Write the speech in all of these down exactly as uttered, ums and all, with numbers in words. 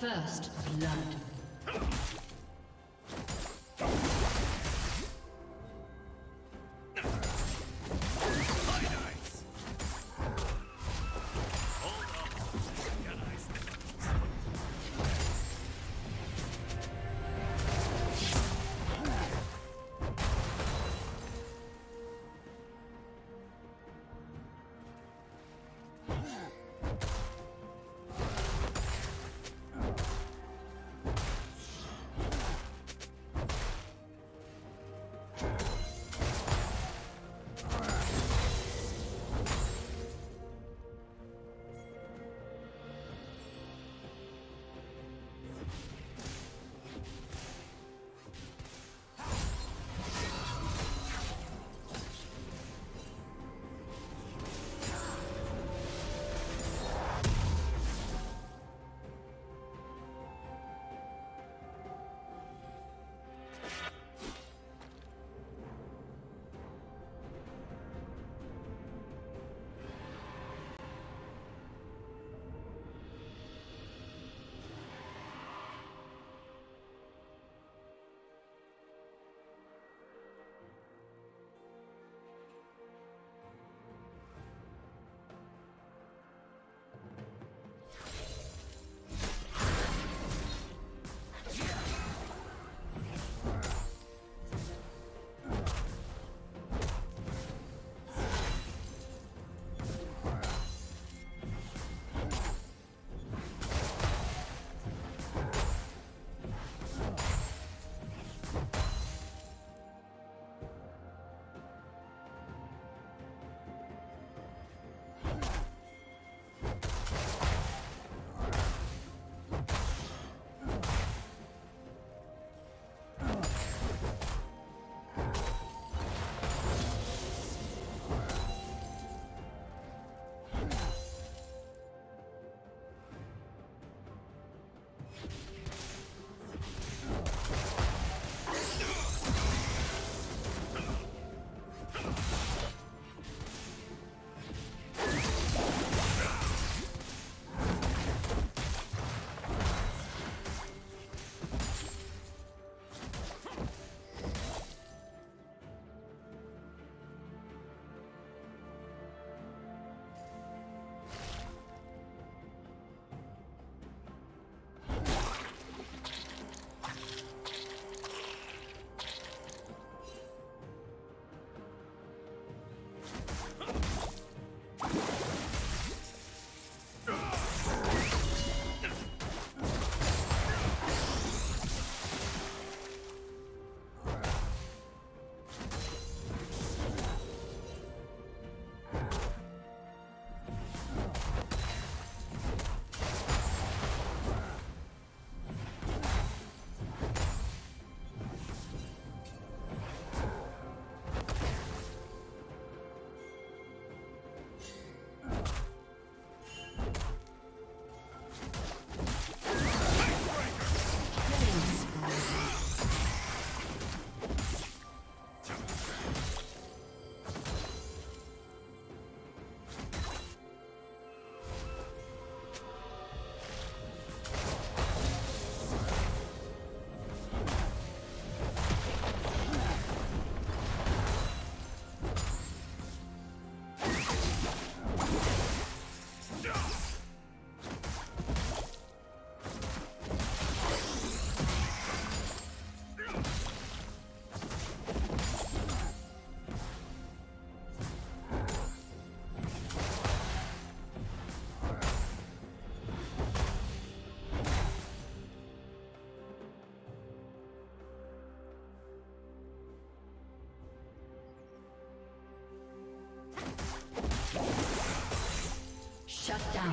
First blood. Shut down.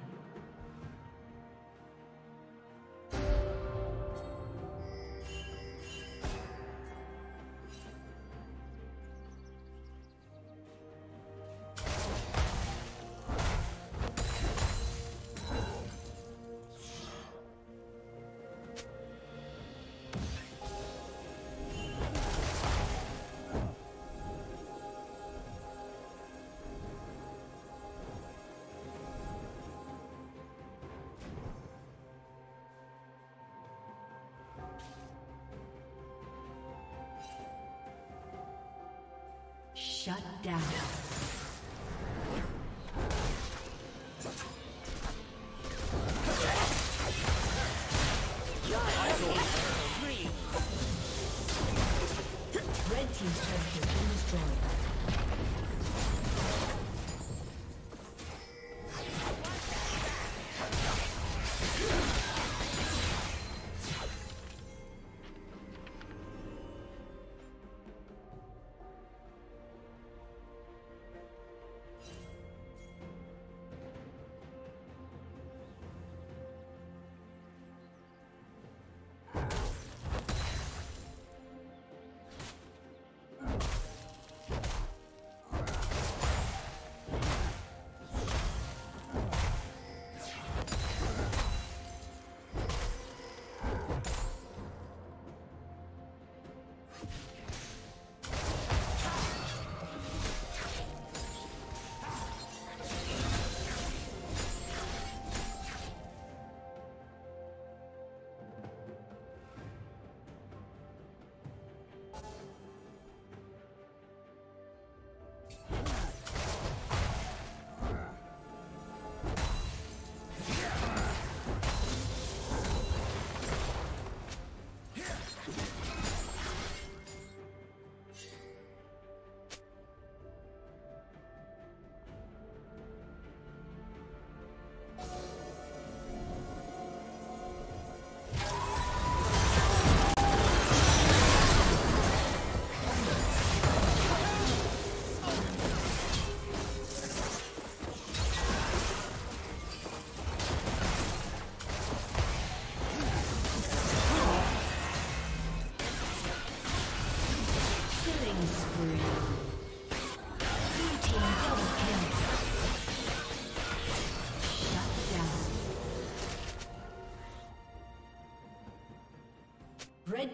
Shut down. Red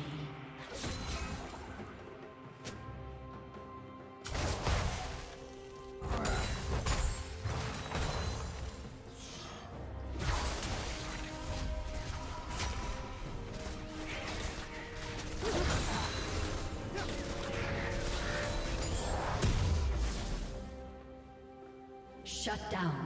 Shut down.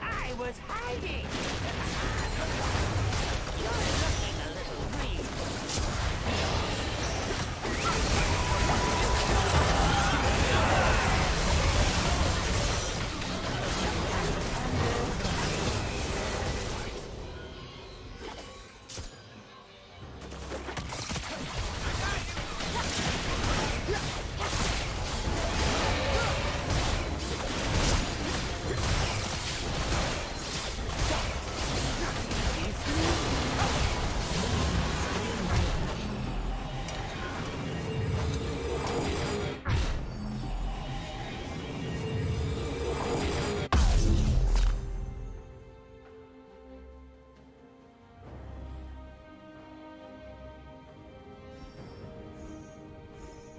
I was hiding. You're looking a little green.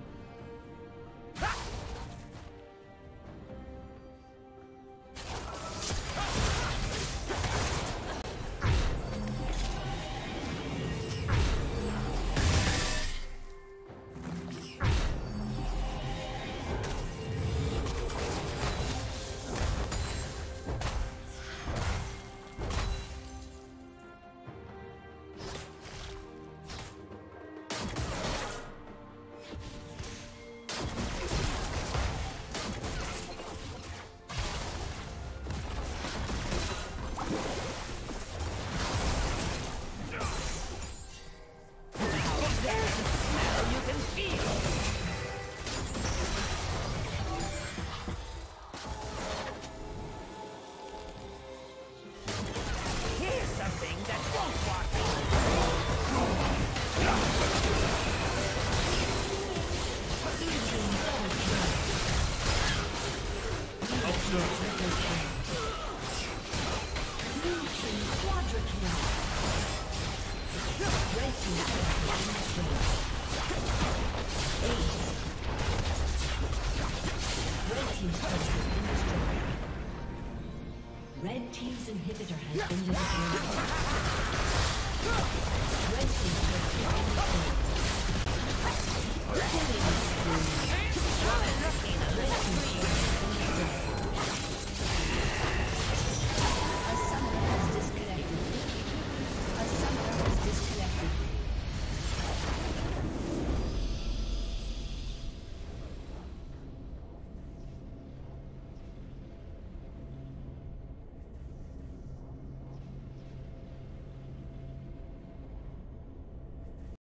Red team's inhibitor has been destroyed. Red team's inhibitor has been destroyed.